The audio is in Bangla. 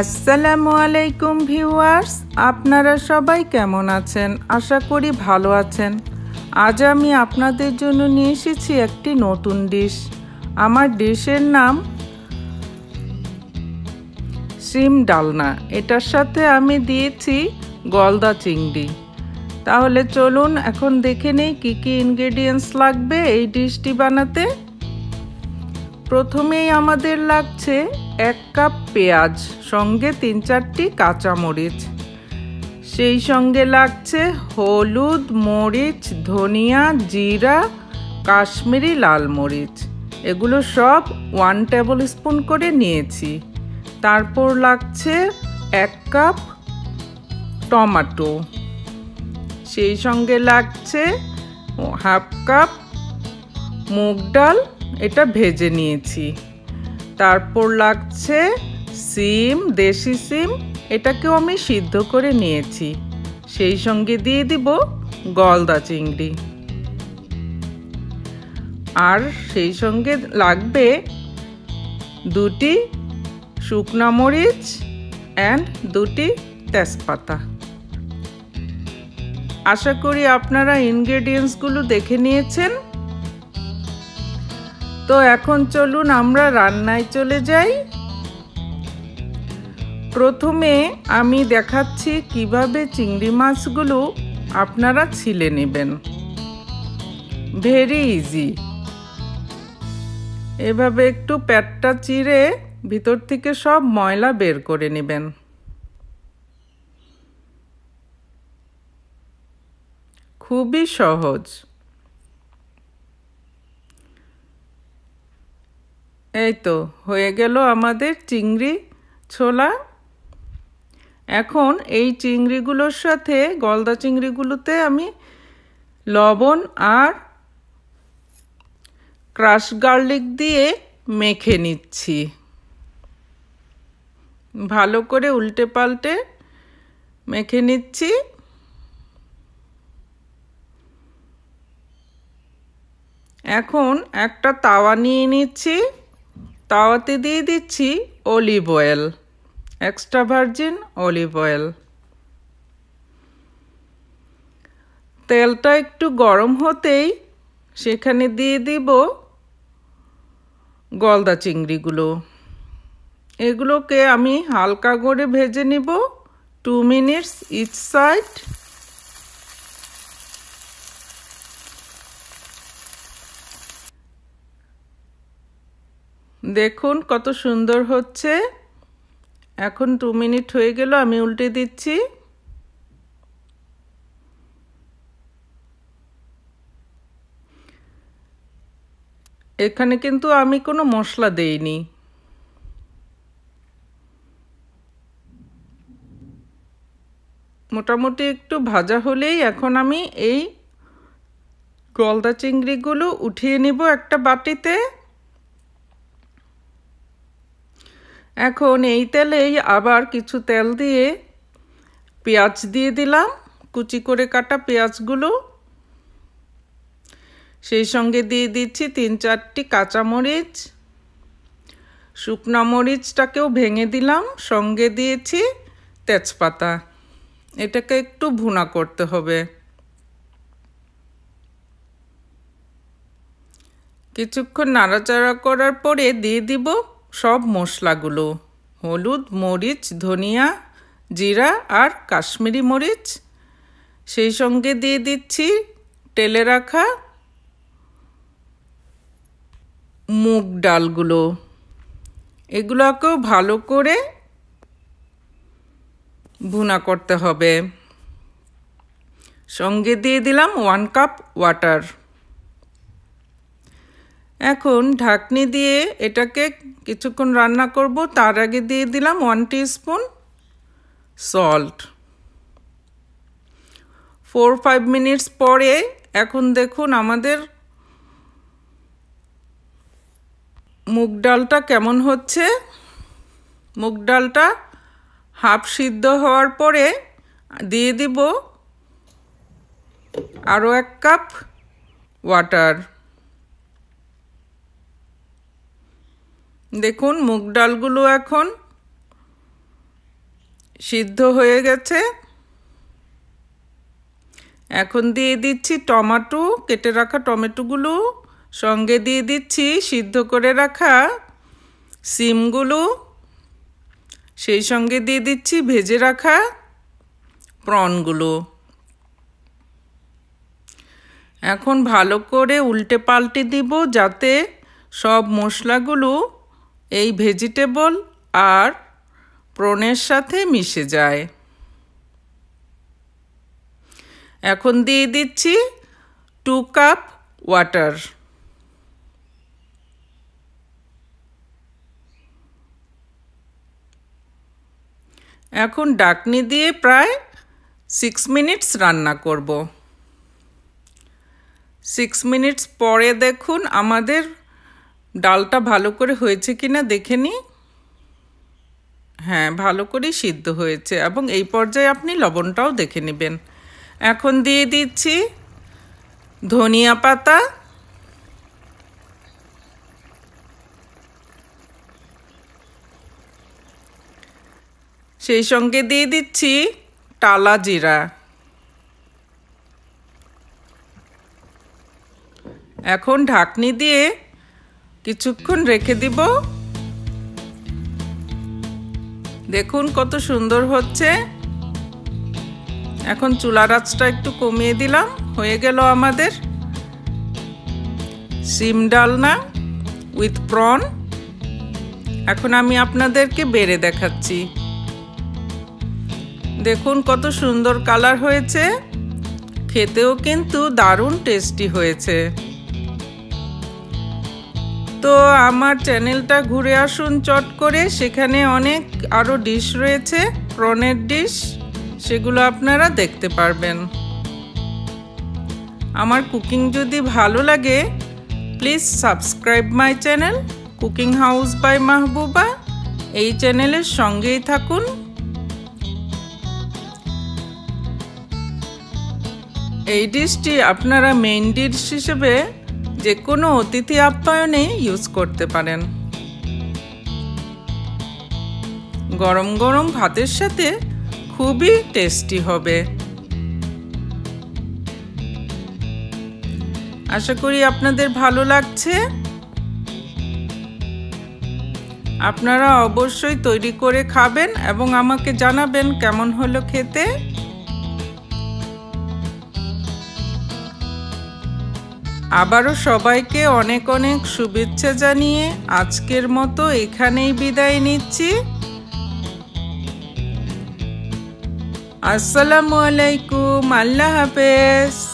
আসসালামুআলাইকুম ভিউয়ার্স, আপনারা সবাই কেমন আছেন? আশা করি ভালো আছেন। আজ আমি আপনাদের জন্য নিয়ে এসেছি একটি নতুন ডিশ। আমার ডিশের নাম সিম ডালনা। এটার সাথে আমি দিয়েছি গলদা চিংড়ি। তাহলে চলুন এখন দেখে নেই কী কী ইনগ্রেডিয়েন্টস লাগবে এই ডিশটি বানাতে। প্রথমেই আমাদের লাগছে এক কাপ পেঁয়াজ, সঙ্গে 3-4টি কাঁচামরিচ, সেই সঙ্গে লাগছে হলুদ, মরিচ, ধনিয়া, জিরা, কাশ্মীরি লাল মরিচ, এগুলো সব 1 টেবিল স্পুন করে নিয়েছি। তারপর লাগছে 1 কাপ টমেটো, সেই সঙ্গে লাগছে 1/2 কাপ মুগ ডাল, এটা ভেজে নিয়েছি। তারপর লাগছে সিম, দেশি সিম, এটাকেও আমি সিদ্ধ করে নিয়েছি। সেই সঙ্গে দিয়ে দিব গলদা চিংড়ি, আর সেই সঙ্গে লাগবে 2টি শুকনো মরিচ অ্যান্ড 2টি তেজপাতা। আশা করি আপনারা ইনগ্রেডিয়েন্টসগুলো দেখে নিয়েছেন। তো এখন চলুন আমরা রান্নায় চলে যাই। প্রথমে আমি দেখাচ্ছি কিভাবে চিংড়ি মাছগুলো আপনারা ছিলে নেবেন। ভেরি ইজি, এভাবে একটু পেটটা চিড়ে ভিতর থেকে সব ময়লা বের করে নেবেন। খুবই সহজ। এই তো হয়ে গেল আমাদের চিংড়ি ছোলা। এখন এই চিংড়িগুলোর সাথে, গলদা চিংড়িগুলোতে আমি লবণ আর ক্রাশ গার্লিক দিয়ে মেখে নিচ্ছি। ভালো করে উল্টে পাল্টে মেখে নিচ্ছি। এখন একটা তাওয়া নিয়ে নিচ্ছি, তাওয়াতে দিয়ে দিচ্ছি olive oil, extra virgin olive oil. তেলটা একটু গরম হতেই সেখানে দিয়ে দিব গলদা চিংড়িগুলো। এগুলোকে আমি হালকা করে ভেজে নিব 2 মিনিটস ইচ সাইড। দেখুন কত সুন্দর হচ্ছে। এখন 2 মিনিট হয়ে গেল, আমি উল্টে দিচ্ছি। এখানে কিন্তু আমি কোনো মশলা দেইনি। মোটামুটি একটু ভাজা হলেই এখন আমি এই গলদা চিংড়িগুলো উঠিয়ে নিব একটা বাটিতে। এখন এই তেলেই আবার কিছু তেল দিয়ে পেঁয়াজ দিয়ে দিলাম, কুচি করে কাটা পেঁয়াজগুলো। সেই সঙ্গে দিয়ে দিচ্ছি 3-4টি কাঁচামরিচ, শুকনো মরিচটাকেও ভেঙে দিলাম, সঙ্গে দিয়েছি তেজপাতা। এটাকে একটু ভুনা করতে হবে। কিছুক্ষণ নাড়াচাড়া করার পরে দিয়ে দিব সব মশলাগুলো, হলুদ, মরিচ, ধনিয়া, জিরা আর কাশ্মীরি মরিচ। সেই সঙ্গে দিয়ে দিচ্ছি তেলে রাখা মুগ ডালগুলো, এগুলোকেও ভালো করে ভুনা করতে হবে। সঙ্গে দিয়ে দিলাম 1 কাপ ওয়াটার। এখন ঢাকনি দিয়ে এটাকে কিছুক্ষণ রান্না করব। তার আগে দিয়ে দিলাম 1 টিস্পুন সল্ট। 4-5 মিনিটস পরে এখন দেখুন আমাদের মুগ ডালটা কেমন হচ্ছে। মুগ ডালটা হাফ সিদ্ধ হওয়ার পরে দিয়ে দিব আরও 1 কাপ ওয়াটার। দেখুন মুগ ডালগুলো এখন সিদ্ধ হয়ে গেছে। এখন দিয়ে দিচ্ছি টমেটো, কেটে রাখা টমেটোগুলো, সঙ্গে দিয়ে দিচ্ছি সিদ্ধ করে রাখা সিমগুলো, সেই সঙ্গে দিয়ে দিচ্ছি ভেজে রাখা প্রনগুলো। এখন ভালো করে উল্টে পাল্টে দিব যাতে সব মশলাগুলো এই ভেজিটেবল আর প্রনের সাথে মিশে যায়। এখন দিয়ে দিচ্ছি 2 কাপ ওয়াটার। এখন ডাকনি দিয়ে প্রায় 6 মিনিটস রান্না করব। 6 মিনিটস পরে দেখুন আমাদের ডালটা ভালো করে হয়েছে কিনা দেখে নিই। হ্যাঁ, ভালো করে সিদ্ধ হয়েছে এবং এই পর্যায়ে আপনি লবণটাও দেখে নেবেন। এখন দিয়ে দিচ্ছি ধনিয়া পাতা, সেই সঙ্গে দিয়ে দিচ্ছি টালা জিরা। এখন ঢাকনি দিয়ে কিছুক্ষণ রেখে দিব। দেখুন কত সুন্দর হচ্ছে। এখন চুলার আঁচটা একটু কমিয়ে দিলাম। হয়ে গেল আমাদের সিম ডালনা উইথ প্রন। এখন আমি আপনাদেরকে বেড়ে দেখাচ্ছি। দেখুন কত সুন্দর কালার হয়েছে, খেতেও কিন্তু দারুণ টেস্টি হয়েছে। তো আমার চ্যানেলটা ঘুরে আসুন চট করে, সেখানে অনেক আরও ডিশ রয়েছে প্রনের ডিশ, সেগুলো আপনারা দেখতে পারবেন। আমার কুকিং যদি ভালো লাগে please subscribe my channel cooking house by Mahbuba. এই চ্যানেলের সঙ্গেই থাকুন। এই ডিশটি আপনারা মেইন ডিশ হিসেবে যে কোনো অতিথি আপ্যায়নে ইউজ করতে পারেন। গরম গরম ভাতের সাথে খুবই টেস্টি হবে। আশা করি আপনাদের ভালো লাগছে। আপনারা অবশ্যই তৈরি করে খাবেন এবং আমাকে জানাবেন কেমন হলো খেতে। আবারও সবাইকে অনেক অনেক শুভেচ্ছা জানিয়ে আজকের মতো এখানেই বিদায় নিচ্ছি। আসসালামু আলাইকুম, আল্লাহ হাফেজ।